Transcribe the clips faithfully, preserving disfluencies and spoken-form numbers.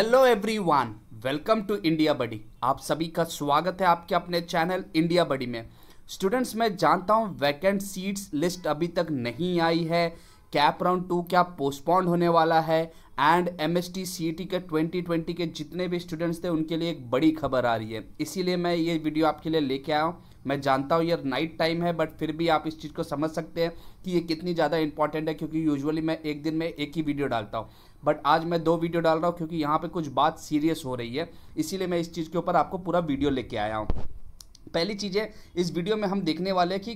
Hello everyone, welcome to India buddy. आप सभी का स्वागत है आपके अपने चैनल इंडिया बडी में। स्टूडेंट्स, मैं जानता हूं वैकेंट सीट्स लिस्ट अभी तक नहीं आई है। कैप राउंड टू क्या पोस्टपोन्ड होने वाला है एंड एमएचटी सीईटी के ट्वेंटी ट्वेंटी के जितने भी स्टूडेंट्स थे उनके लिए एक बड़ी खबर आ रही है, इसीलिए मैं ये वीडियो आपके लिए लेके आया हूँ। मैं जानता हूँ ये नाइट टाइम है, बट फिर भी आप इस चीज़ को समझ सकते हैं कि ये कितनी ज़्यादा इंपॉर्टेंट है, क्योंकि यूजुअली मैं एक दिन में एक ही वीडियो डालता हूँ, बट आज मैं दो वीडियो डाल रहा हूँ क्योंकि यहाँ पर कुछ बात सीरियस हो रही है, इसीलिए मैं इस चीज़ के ऊपर आपको पूरा वीडियो लेके आया हूँ। पहली चीज़ें इस वीडियो में हम देखने वाले हैं कि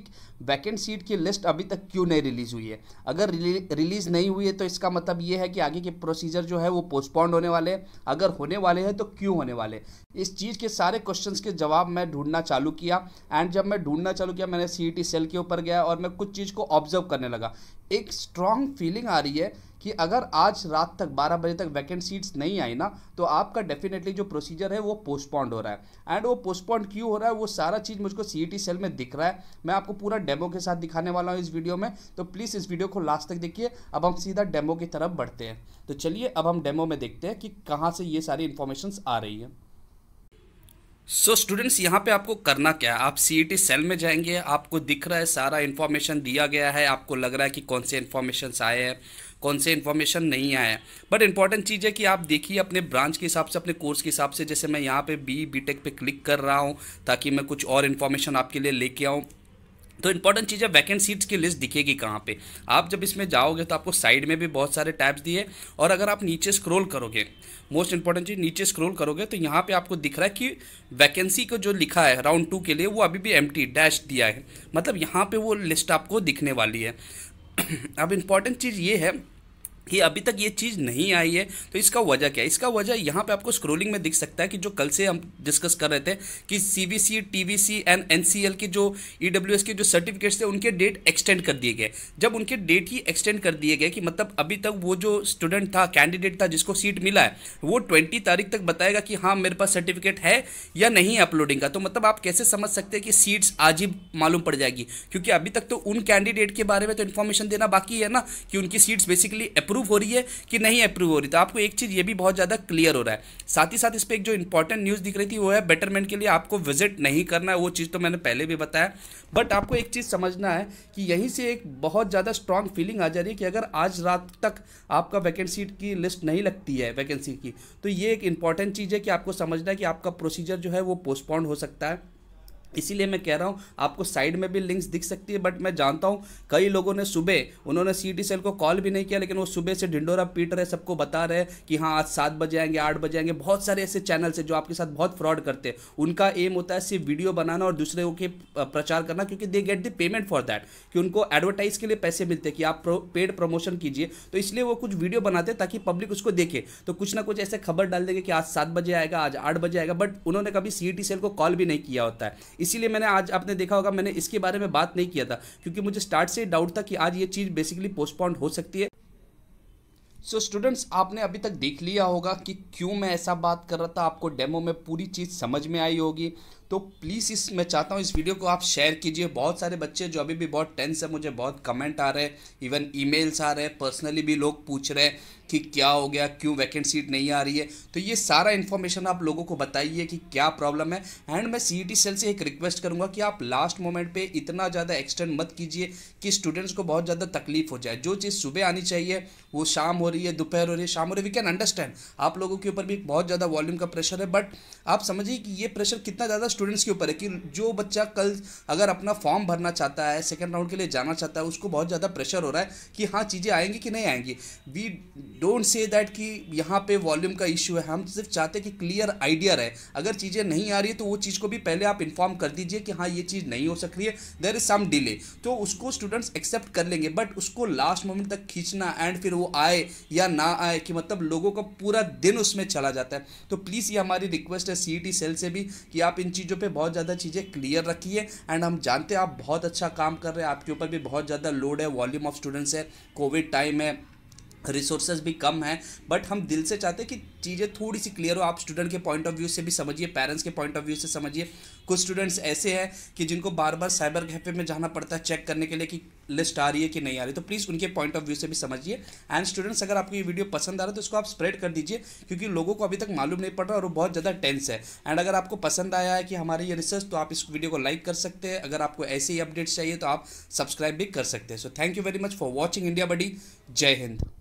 वैकेंट सीट की लिस्ट अभी तक क्यों नहीं रिलीज़ हुई है। अगर रिलीज़ नहीं हुई है तो इसका मतलब ये है कि आगे के प्रोसीजर जो है वो पोस्टपोन्ड होने वाले हैं, अगर होने वाले हैं तो क्यों होने वाले। इस चीज़ के सारे क्वेश्चंस के जवाब मैं ढूंढना चालू किया, एंड जब मैं ढूंढना चालू किया मैंने सीईटी सेल के ऊपर गया और मैं कुछ चीज़ को ऑब्जर्व करने लगा। एक स्ट्रांग फीलिंग आ रही है कि अगर आज रात तक बारह बजे तक वैकेंट सीट्स नहीं आई ना तो आपका डेफिनेटली जो प्रोसीजर है वो पोस्टपोन्ड हो रहा है। एंड वो पोस्टपोन्ड क्यों हो रहा है वो सारा चीज़ मुझको सीईटी सेल में दिख रहा है। मैं आपको पूरा डेमो के साथ दिखाने वाला हूँ इस वीडियो में, तो प्लीज़ इस वीडियो को लास्ट तक देखिए। अब हम सीधा डेमो की तरफ बढ़ते हैं, तो चलिए अब हम डेमो में देखते हैं कि कहाँ से ये सारी इन्फॉर्मेशंस आ रही है। सो स्टूडेंट्स, यहाँ पे आपको करना क्या है, आप सीईटी सेल में जाएंगे, आपको दिख रहा है सारा इन्फॉर्मेशन दिया गया है, आपको लग रहा है कि कौन से इन्फॉर्मेशंस आए हैं कौन से इन्फॉर्मेशन नहीं आया है। बट इंपॉर्टेंट चीज़ है कि आप देखिए अपने ब्रांच के हिसाब से, अपने कोर्स के हिसाब से। जैसे मैं यहाँ पे बी बी टेक पे क्लिक कर रहा हूँ ताकि मैं कुछ और इन्फॉर्मेशन आपके लिए लेके आऊँ। तो इंपॉर्टेंट चीज़ है वैकेंट सीट्स की लिस्ट दिखेगी कहाँ पे। आप जब इसमें जाओगे तो आपको साइड में भी बहुत सारे टैब्स दिए, और अगर आप नीचे स्क्रॉल करोगे, मोस्ट इंपॉर्टेंट चीज़ नीचे स्क्रॉल करोगे तो यहाँ पे आपको दिख रहा है कि वैकेंसी को जो लिखा है राउंड टू के लिए वो अभी भी एम्प्टी डैश दिया है, मतलब यहाँ पर वो लिस्ट आपको दिखने वाली है। अब इंपॉर्टेंट चीज़ ये है कि अभी तक ये चीज़ नहीं आई है, तो इसका वजह क्या है। इसका वजह यहाँ पे आपको स्क्रोलिंग में दिख सकता है कि जो कल से हम डिस्कस कर रहे थे कि सीबीएसई, टीबीसी एंड एनसीएल के जो ईडब्ल्यूएस के जो सर्टिफिकेट्स थे उनके डेट एक्सटेंड कर दिए गए। जब उनके डेट ही एक्सटेंड कर दिए गए कि मतलब अभी तक वो जो स्टूडेंट था, कैंडिडेट था जिसको सीट मिला है, वो ट्वेंटी तारीख तक बताएगा कि हाँ मेरे पास सर्टिफिकेट है या नहीं अपलोडिंग का। तो मतलब आप कैसे समझ सकते हैं कि सीट्स आज ही मालूम पड़ जाएगी, क्योंकि अभी तक तो उन कैंडिडेट के बारे में तो इन्फॉर्मेशन देना बाकी है ना कि उनकी सीट्स बेसिकली अप्रूव हो रही है कि नहीं अप्रूव हो रही। तो आपको एक चीज़ ये भी बहुत ज़्यादा क्लियर हो रहा है। साथ ही साथ इस पर एक जो इंपॉर्टेंट न्यूज़ दिख रही थी वो है बेटरमेंट के लिए आपको विजिट नहीं करना है, वो चीज़ तो मैंने पहले भी बताया। बट आपको एक चीज़ समझना है कि यहीं से एक बहुत ज़्यादा स्ट्रांग फीलिंग आ जा रही है कि अगर आज रात तक आपका वैकेंट सीट की लिस्ट नहीं लगती है वैकेंसी की, तो ये एक इंपॉर्टेंट चीज़ है कि आपको समझना है कि आपका प्रोसीजर जो है वो पोस्टपोन्ड हो सकता है। इसीलिए मैं कह रहा हूँ आपको साइड में भी लिंक्स दिख सकती है। बट मैं जानता हूँ कई लोगों ने सुबह, उन्होंने सीईटी सेल को कॉल भी नहीं किया, लेकिन वो सुबह से ढिंडोरा पीट रहे, सबको बता रहे कि हाँ आज सात बजे आएंगे, आठ बजे आएंगे। बहुत सारे ऐसे चैनल्स हैं जो आपके साथ बहुत फ्रॉड करते हैं। उनका एम होता है सिर्फ वीडियो बनाना और दूसरे के प्रचार करना, क्योंकि they get the payment for that, कि उनको एडवर्टाइज के लिए पैसे मिलते हैं कि आप पेड प्रमोशन कीजिए। तो इसलिए वो कुछ वीडियो बनाते हैं ताकि पब्लिक उसको देखे, तो कुछ ना कुछ ऐसे खबर डाल देंगे कि आज सात बजे आएगा, आज आठ बजे आएगा, बट उन्होंने कभी सीईटी सेल को कॉल भी नहीं किया होता है। इसीलिए मैंने आज, आपने देखा होगा मैंने इसके बारे में बात नहीं किया था, क्योंकि मुझे स्टार्ट से डाउट था कि आज ये चीज़ बेसिकली पोस्टपोन्ड हो सकती है। सो so स्टूडेंट्स, आपने अभी तक देख लिया होगा कि क्यों मैं ऐसा बात कर रहा था, आपको डेमो में पूरी चीज़ समझ में आई होगी। तो प्लीज़ इस मैं चाहता हूँ इस वीडियो को आप शेयर कीजिए। बहुत सारे बच्चे जो अभी भी बहुत टेंस है, मुझे बहुत कमेंट आ रहे हैं, इवन ईमेल्स आ रहे हैं, पर्सनली भी लोग पूछ रहे हैं कि क्या हो गया, क्यों वैकेंट सीट नहीं आ रही है। तो ये सारा इन्फॉर्मेशन आप लोगों को बताइए कि क्या प्रॉब्लम है। एंड मैं सीईटी सेल से एक रिक्वेस्ट करूँगा कि आप लास्ट मोमेंट पे इतना ज़्यादा एक्सटेंड मत कीजिए कि स्टूडेंट्स को बहुत ज़्यादा तकलीफ हो जाए। जो चीज़ सुबह आनी चाहिए वो शाम हो रही है, दोपहर हो रही है, शाम हो रही है। वी कैन अंडरस्टैंड आप लोगों के ऊपर भी बहुत ज़्यादा वॉल्यूम का प्रेशर है, बट आप समझिए कि ये प्रेशर कितना ज़्यादा स्टूडेंट्स के ऊपर है कि जो बच्चा कल अगर अपना फॉर्म भरना चाहता है, सेकेंड राउंड के लिए जाना चाहता है, उसको बहुत ज़्यादा प्रेशर हो रहा है कि हाँ चीज़ें आएंगी कि नहीं आएंगी। वी डोंट से दैट कि यहाँ पे वॉल्यूम का इश्यू है, हम सिर्फ चाहते हैं कि क्लियर आइडिया रहे। अगर चीज़ें नहीं आ रही है तो वो चीज़ को भी पहले आप इन्फॉर्म कर दीजिए कि हाँ ये चीज़ नहीं हो सकती है, देयर इज सम डिले, तो उसको स्टूडेंट्स एक्सेप्ट कर लेंगे। बट उसको लास्ट मोमेंट तक खींचना एंड फिर वो आए या ना आए कि मतलब लोगों का पूरा दिन उसमें चला जाता है। तो प्लीज़ ये हमारी रिक्वेस्ट है सीईटी सेल से भी कि आप इन चीज़ों पर बहुत ज़्यादा चीज़ें क्लियर रखिए। एंड हम जानते हैं आप बहुत अच्छा काम कर रहे हैं, आपके ऊपर भी बहुत ज़्यादा लोड है, वॉल्यूम ऑफ स्टूडेंट्स है, कोविड टाइम है, रिसोर्सेज भी कम हैं, बट हम दिल से चाहते हैं कि चीज़ें थोड़ी सी क्लियर हो। आप स्टूडेंट के पॉइंट ऑफ व्यू से भी समझिए, पेरेंट्स के पॉइंट ऑफ व्यू से समझिए। कुछ स्टूडेंट्स ऐसे हैं कि जिनको बार बार साइबर कैफे में जाना पड़ता है चेक करने के लिए कि लिस्ट आ रही है कि नहीं आ रही, तो प्लीज़ उनके पॉइंट ऑफ व्यू से भी समझिए। एंड स्टूडेंट्स, अगर आपको ये वीडियो पसंद आ रहा है तो इसको आप स्प्रेड कर दीजिए, क्योंकि लोगों को अभी तक मालूम नहीं पड़ रहा और वो बहुत ज़्यादा टेंस है। एंड अगर आपको पसंद आया है कि हमारी ये रिसर्च, तो आप इस वीडियो को लाइक कर सकते हैं। अगर आपको ऐसे ही अपडेट्स चाहिए तो आप सब्सक्राइब भी कर सकते हैं। So thank you very much for watching India buddy. जय हिंद।